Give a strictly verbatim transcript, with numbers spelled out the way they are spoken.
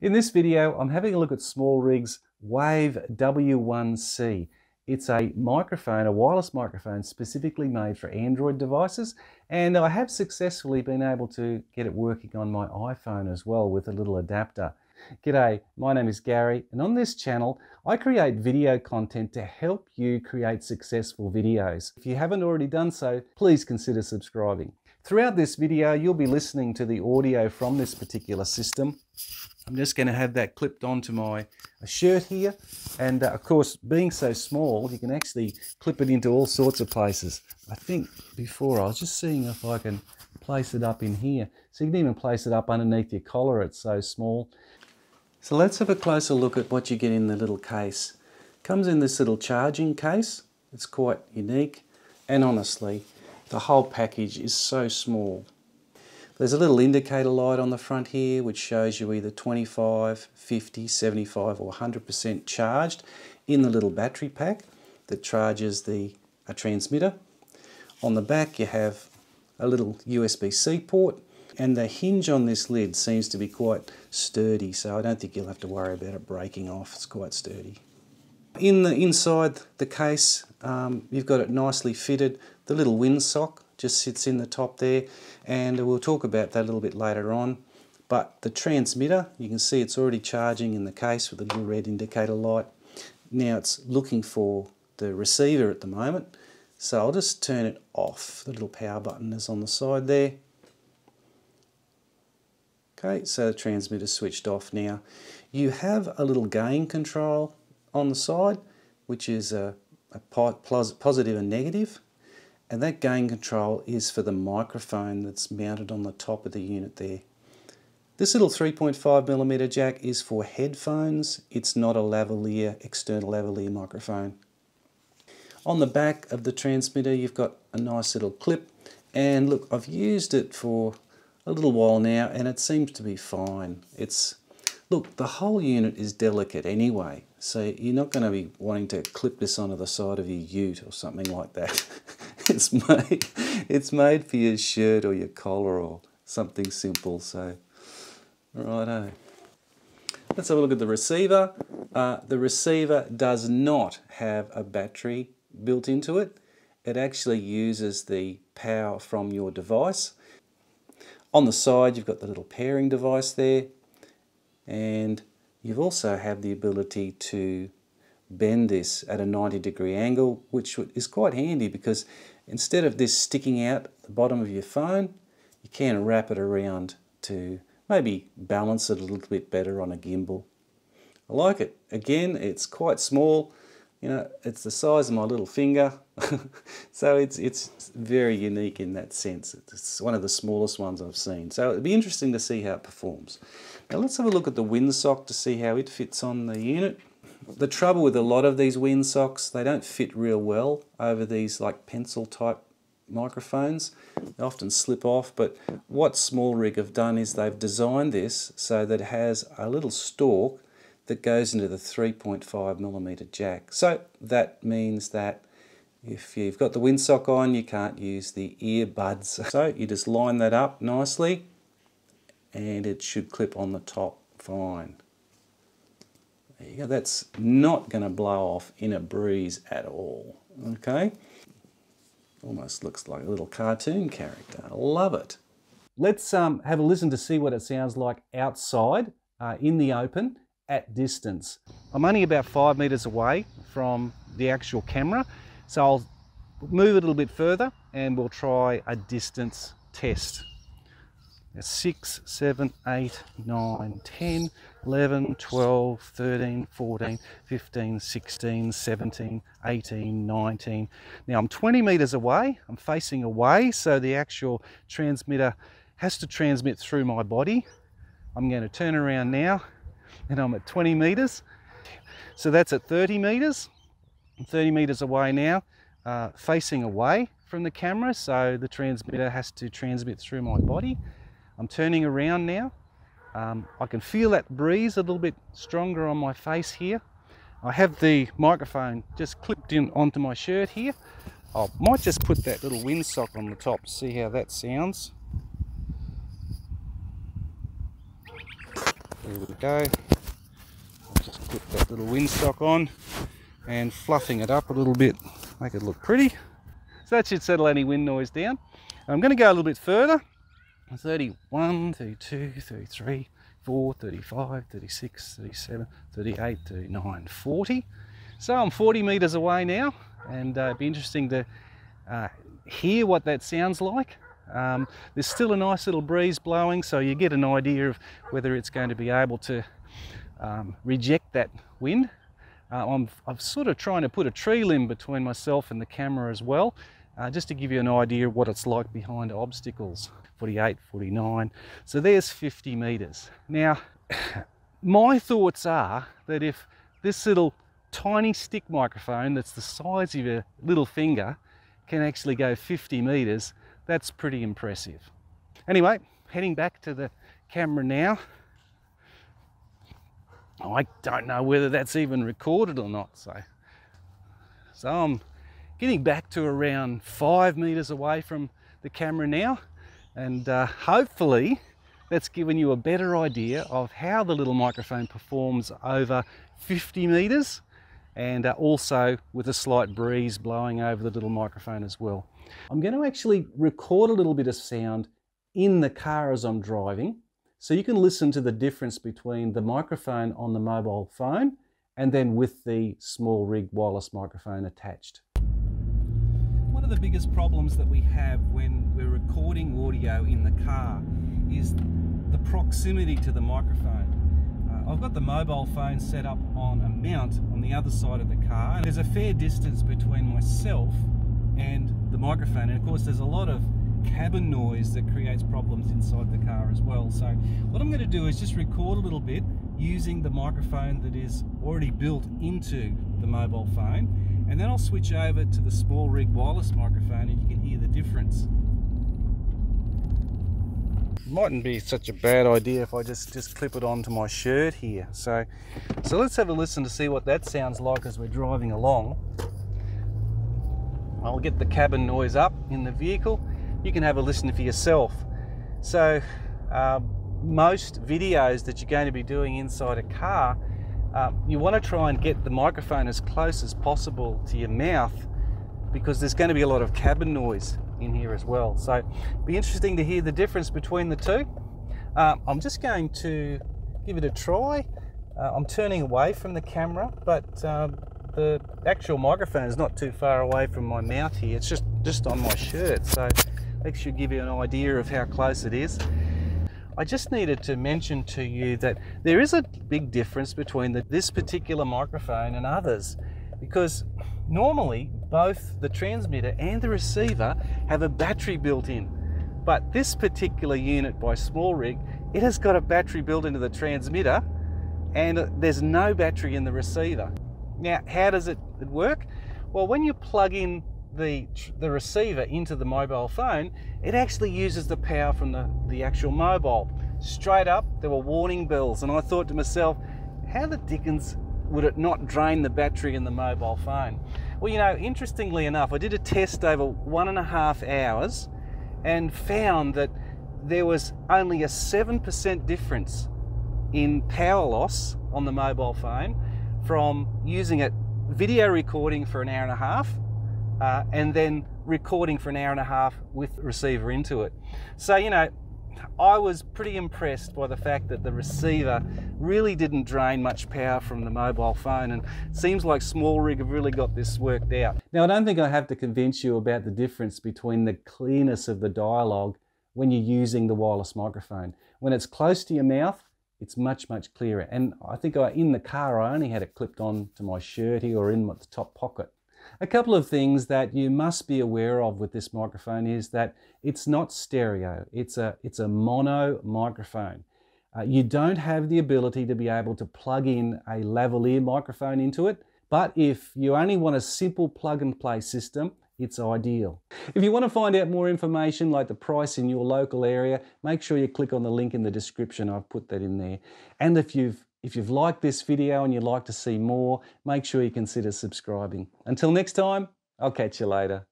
In this video, I'm having a look at SmallRig's Wave W one C. It's a microphone, a wireless microphone specifically made for Android devices, and I have successfully been able to get it working on my iPhone as well with a little adapter. G'day, my name is Gary, and on this channel I create video content to help you create successful videos. If you haven't already done so, please consider subscribing. Throughout this video you'll be listening to the audio from this particular system. I'm just going to have that clipped onto my shirt here, and uh, of course, being so small, you can actually clip it into all sorts of places. I think before I was just seeing if I can place it up in here, so you can even place it up underneath your collar, it's so small. So let's have a closer look at what you get in the little case. It comes in this little charging case, it's quite unique, and honestly the whole package is so small. There's a little indicator light on the front here which shows you either twenty-five, fifty, seventy-five or one hundred percent charged in the little battery pack that charges the a transmitter. On the back you have a little U S B C port, and the hinge on this lid seems to be quite sturdy, so I don't think you'll have to worry about it breaking off. It's quite sturdy. In the inside the case, um, you've got it nicely fitted. The little windsock just sits in the top there, and we'll talk about that a little bit later on. But the transmitter, you can see it's already charging in the case with a little red indicator light. Now it's looking for the receiver at the moment, so I'll just turn it off. The little power button is on the side there. Okay, so the transmitter's switched off now. You have a little gain control on the side, which is a, a positive and negative, and that gain control is for the microphone that's mounted on the top of the unit there. This little three point five millimeter jack is for headphones. It's not a lavalier, external lavalier microphone. On the back of the transmitter you've got a nice little clip, and look, I've used it for a little while now and it seems to be fine. It's look, the whole unit is delicate anyway, so you're not going to be wanting to clip this onto the side of your ute or something like that. It's made, it's made for your shirt or your collar or something simple, so righto. Let's have a look at the receiver. Uh, the receiver does not have a battery built into it. It actually uses the power from your device. On the side you've got the little pairing device there, and you've also have the ability to bend this at a ninety degree angle, which is quite handy because instead of this sticking out the bottom of your phone, you can wrap it around to maybe balance it a little bit better on a gimbal. I like it. Again, it's quite small, you know, it's the size of my little finger. So it's it's very unique in that sense. It's one of the smallest ones I've seen, so it'd be interesting to see how it performs. Now let's have a look at the windsock to see how it fits on the unit. The trouble with a lot of these windsocks, they don't fit real well over these like pencil type microphones. They often slip off, but what SmallRig have done is they've designed this so that it has a little stalk that goes into the three point five millimeter jack. So that means that if you've got the windsock on, you can't use the earbuds. So you just line that up nicely and it should clip on the top fine. There you go. That's not going to blow off in a breeze at all. Okay. Almost looks like a little cartoon character. I love it. Let's um, have a listen to see what it sounds like outside, uh, in the open, at distance. I'm only about five meters away from the actual camera, so I'll move it a little bit further and we'll try a distance test. six, seven, eight, nine, ten, eleven, twelve, thirteen, fourteen, fifteen, sixteen, seventeen, eighteen, nineteen. Now I'm twenty meters away, I'm facing away, so the actual transmitter has to transmit through my body. I'm going to turn around now and I'm at twenty meters. So that's at thirty meters. I'm thirty meters away now, uh, facing away from the camera, so the transmitter has to transmit through my body. I'm turning around now. Um, I can feel that breeze a little bit stronger on my face here. I have the microphone just clipped in onto my shirt here. I might just put that little windsock on the top, see how that sounds. There we go. I'll just put that little windsock on and fluffing it up a little bit, make it look pretty. So that should settle any wind noise down. I'm going to go a little bit further. thirty-one, thirty-two, thirty-three, thirty-four, thirty-five, thirty-six, thirty-seven, thirty-eight, thirty-nine, forty. So I'm forty meters away now, and uh, it'd be interesting to uh, hear what that sounds like. Um, there's still a nice little breeze blowing, so you get an idea of whether it's going to be able to um, reject that wind. Uh, I'm, I'm sort of trying to put a tree limb between myself and the camera as well, uh, just to give you an idea of what it's like behind obstacles. forty-eight, forty-nine, so there's fifty meters. Now, my thoughts are that if this little tiny stick microphone that's the size of your little finger can actually go fifty meters, that's pretty impressive. Anyway, heading back to the camera now. I don't know whether that's even recorded or not, so so I'm getting back to around five meters away from the camera now, and uh, hopefully that's given you a better idea of how the little microphone performs over fifty meters, and uh, also with a slight breeze blowing over the little microphone as well. I'm going to actually record a little bit of sound in the car as I'm driving, so you can listen to the difference between the microphone on the mobile phone and then with the SmallRig wireless microphone attached. One of the biggest problems that we have when we're recording audio in the car is the proximity to the microphone. Uh, I've got the mobile phone set up on a mount on the other side of the car, and there's a fair distance between myself and the microphone, and of course there's a lot of cabin noise that creates problems inside the car as well. So what I'm going to do is just record a little bit using the microphone that is already built into the mobile phone, and then I'll switch over to the SmallRig wireless microphone and you can hear the difference. It mightn't be such a bad idea if I just just clip it onto my shirt here, so so let's have a listen to see what that sounds like as we're driving along. I'll get the cabin noise up in the vehicle. You can have a listen for yourself. So uh, most videos that you're going to be doing inside a car, uh, you want to try and get the microphone as close as possible to your mouth, because there's going to be a lot of cabin noise in here as well. So it'll be interesting to hear the difference between the two. Uh, I'm just going to give it a try. Uh, I'm turning away from the camera, but uh, the actual microphone is not too far away from my mouth here. It's just, just on my shirt. So that should give you an idea of how close it is. I just needed to mention to you that there is a big difference between the, this particular microphone and others, because normally both the transmitter and the receiver have a battery built in, but this particular unit by SmallRig, it has got a battery built into the transmitter and there's no battery in the receiver. Now, how does it work? Well, when you plug in the, the receiver into the mobile phone, it actually uses the power from the, the actual mobile. Straight up, there were warning bells, and I thought to myself, how the dickens would it not drain the battery in the mobile phone? Well, you know, interestingly enough, I did a test over one and a half hours and found that there was only a seven percent difference in power loss on the mobile phone from using it video recording for an hour and a half uh, and then recording for an hour and a half with the receiver into it. So, you know, I was pretty impressed by the fact that the receiver really didn't drain much power from the mobile phone, and it seems like SmallRig have really got this worked out. Now, I don't think I have to convince you about the difference between the clearness of the dialogue when you're using the wireless microphone. When it's close to your mouth, it's much, much clearer. And I think I, in the car, I only had it clipped on to my shirt here or in the top pocket. A couple of things that you must be aware of with this microphone is that it's not stereo, it's a, it's a mono microphone. Uh, you don't have the ability to be able to plug in a lavalier microphone into it, but if you only want a simple plug and play system, it's ideal. If you want to find out more information like the price in your local area, make sure you click on the link in the description, I've put that in there. And if you've If you've liked this video and you'd like to see more, make sure you consider subscribing. Until next time, I'll catch you later.